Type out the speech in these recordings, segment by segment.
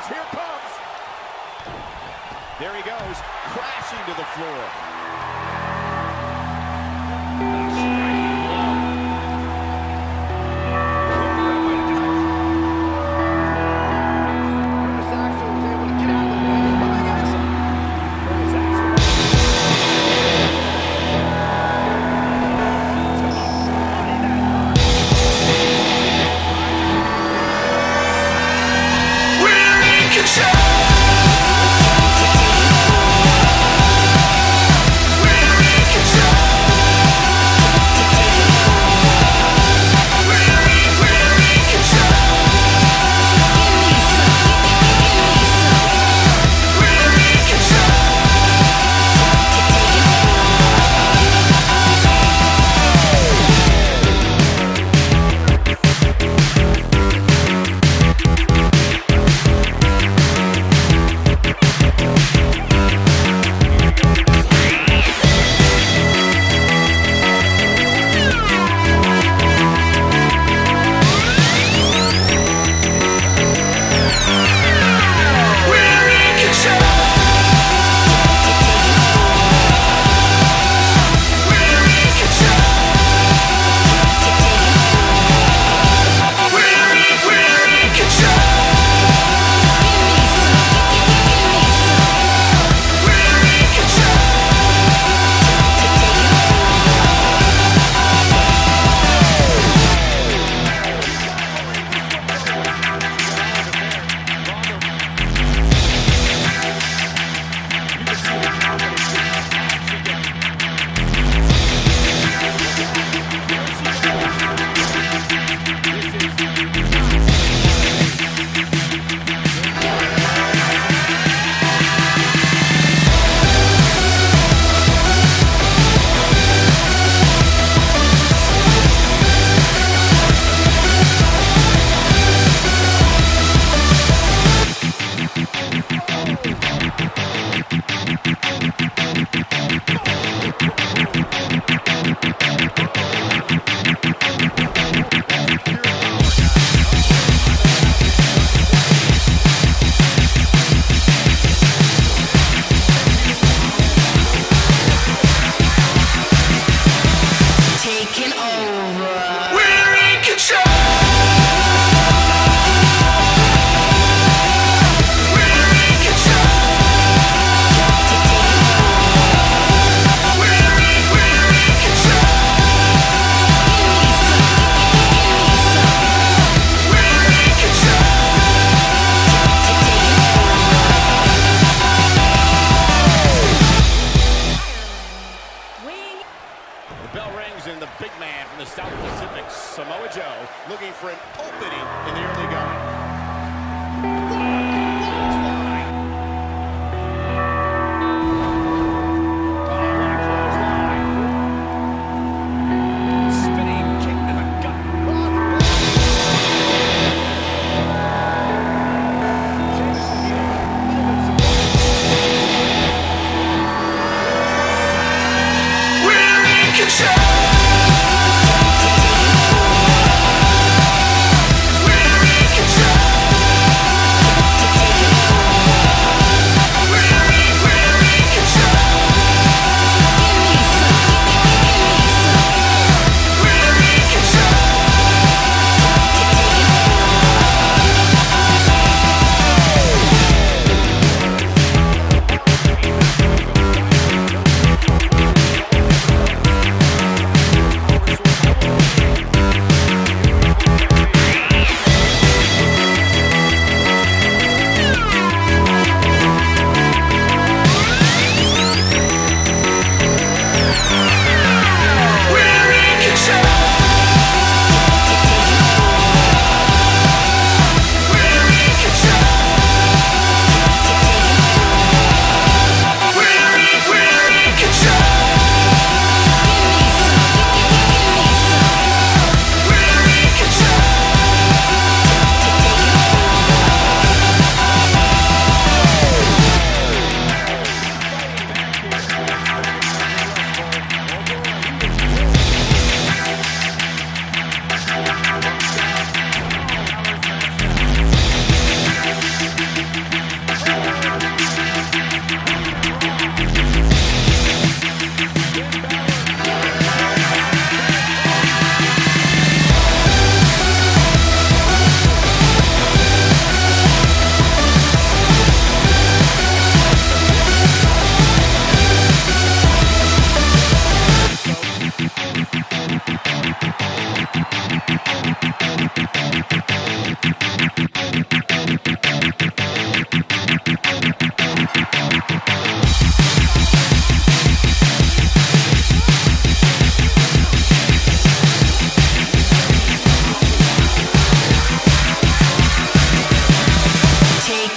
Davis, here comes. There he goes, crashing to the floor. A striking blow. Curtis Axel was able to get out of the way. What about this? Curtis Axel. We're in control.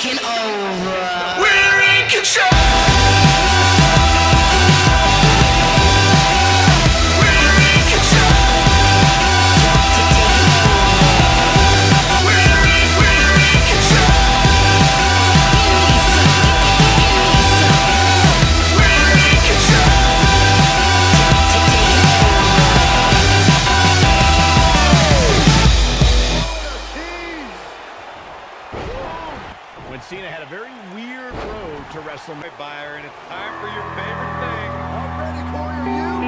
taking over. We're in control. Cena had a very weird road to WrestleMania. Byron, it's time for your favorite thing. I'm ready for you.